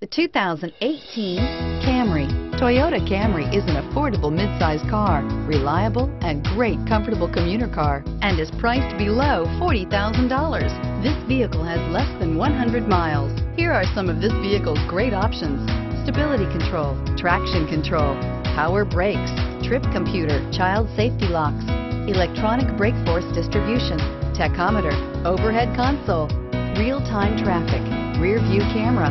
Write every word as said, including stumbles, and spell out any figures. The two thousand eighteen Camry. Toyota Camry is an affordable midsize car, reliable and great comfortable commuter car, and is priced below forty thousand dollars. This vehicle has less than one hundred miles. Here are some of this vehicle's great options: stability control, traction control, power brakes, trip computer, child safety locks, electronic brake force distribution, tachometer, overhead console, real-time traffic, rear view camera.